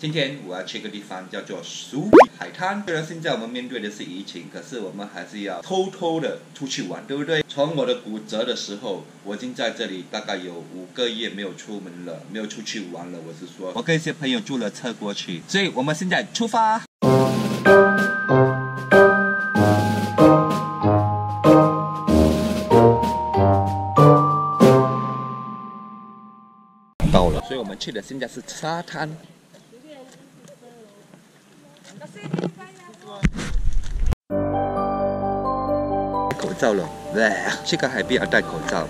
今天我要去一个地方叫做苏比海滩。虽然现在我们面对的是疫情，可是我们还是要偷偷的出去玩，对不对？从我的骨折的时候，我已经在这里大概有5个月没有出门了，没有出去玩了。我是说，我跟一些朋友租了车过去，所以我们现在出发。 到了，所以我们去的现在是沙滩。戴口罩了，哇！去个海边要戴口罩。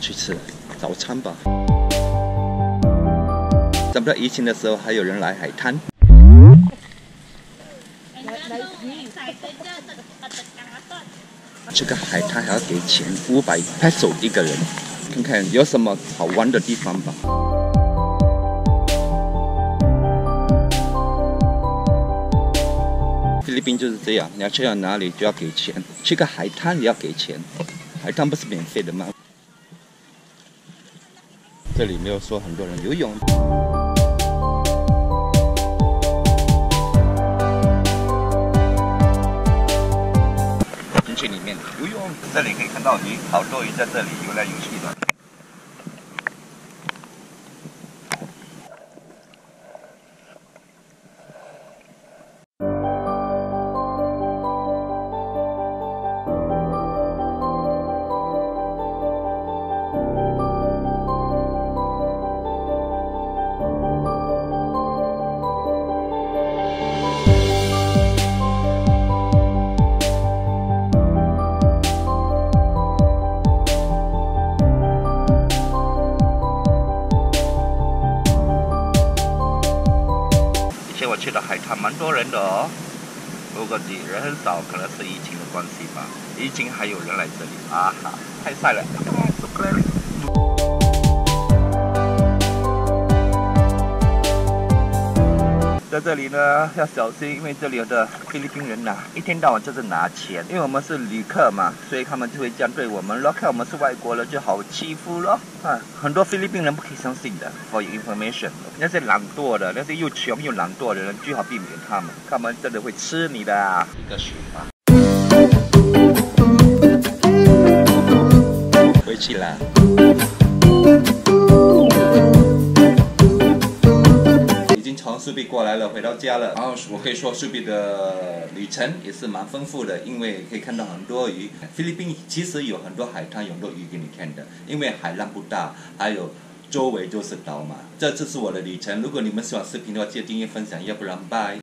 去吃早餐吧。咱们在疫情的时候，还有人来海滩。 这个海滩还要给钱，500 peso 一个人。看看有什么好玩的地方吧。菲律宾就是这样，你要去到哪里就要给钱，去个海滩也要给钱。海滩不是免费的吗？这里没有说很多人游泳。 去里面游泳，这里可以看到鱼，好多鱼在这里游来游去的。我去的海滩蛮多人的哦，不过人很少，可能是疫情的关系吧。疫情还有人来这里啊哈，太晒了。在这里呢要小心，因为这里的菲律宾人呐、一天到晚就是拿钱，因为我们是旅客嘛，所以他们就会这样对我们咯。看我们是外国人就好欺负咯。啊，很多菲律宾人不可以相信的。For your information， 那些懒惰的，那些又穷又懒惰的人，最好避免他们，他们真的会吃你的、一个水吧。回去啦。 从苏比过来了，回到家了。然后我可以说，苏比的旅程也是蛮丰富的，因为可以看到很多鱼。菲律宾其实有很多海滩，有很多鱼给你看的，因为海浪不大，还有周围都是岛嘛。这次是我的旅程，如果你们喜欢视频的话，记得订阅分享，要不然拜。